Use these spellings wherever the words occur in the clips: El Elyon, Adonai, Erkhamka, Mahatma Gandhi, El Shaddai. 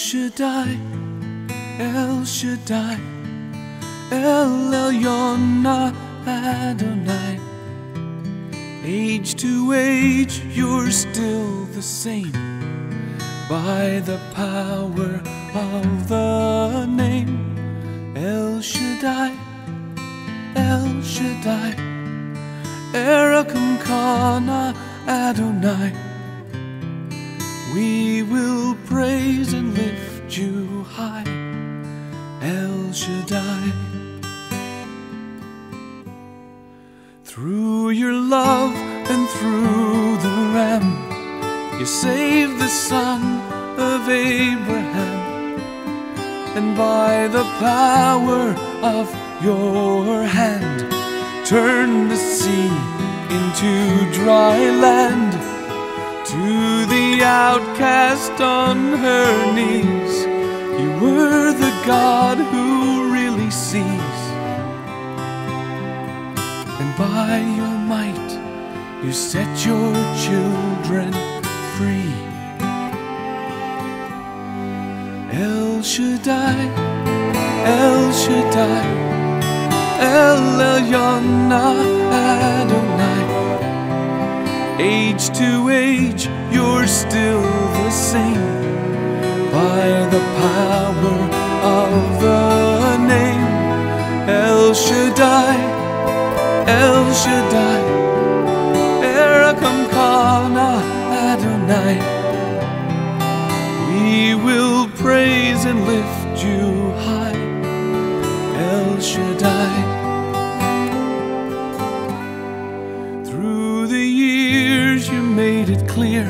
Shaddai, El Shaddai, El Elyon Adonai. Age to age, you're still the same, by the power of the name. El Shaddai, El Shaddai, Erkhamka Adonai. We will praise and lift you high, El Shaddai. Through your love and through the Ram, you saved the son of Abraham, and by the power of your hand, turn the sea into dry land. To the outcast on her knees, you were the God who really sees, and by your might you set your children free. El Shaddai, El Shaddai, El Elyon Adonai. Age to age, you're still the same, by the power of the name. El Shaddai, El Shaddai, Erechimka Adonai. We will praise and lift you high, El Shaddai. Made it clear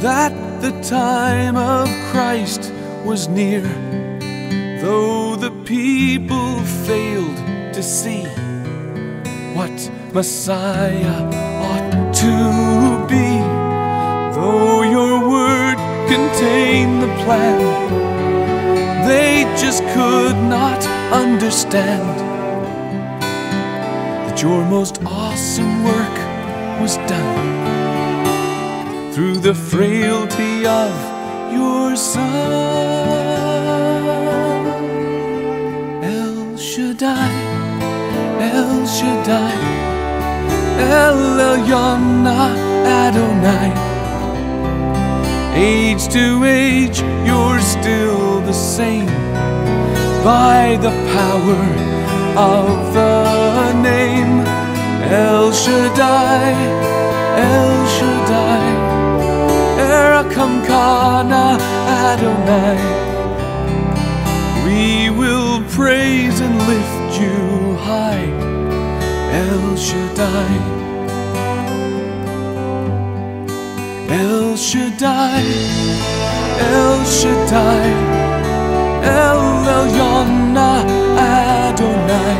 that the time of Christ was near, though the people failed to see what Messiah ought to be. Though your word contained the plan, they just could not understand that your most awesome work was done through the frailty of your son. El Shaddai, El Shaddai, El Elyon Adonai. Age to age, you're still the same, by the power of the name. El Shaddai, El Shaddai, Erechimka Adonai. We will praise and lift you high, El Shaddai. El Shaddai, El Shaddai, El Elyon Adonai.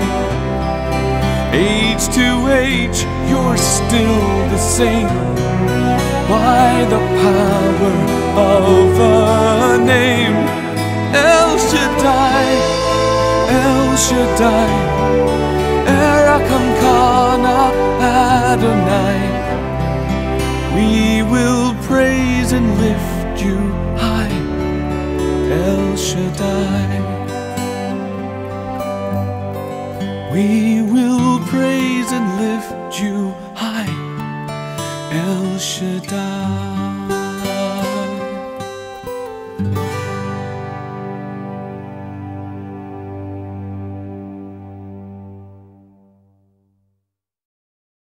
Age to age, you're still the same, by the power of the name. El Shaddai, El Shaddai, Erechimka Adonai. We will praise and lift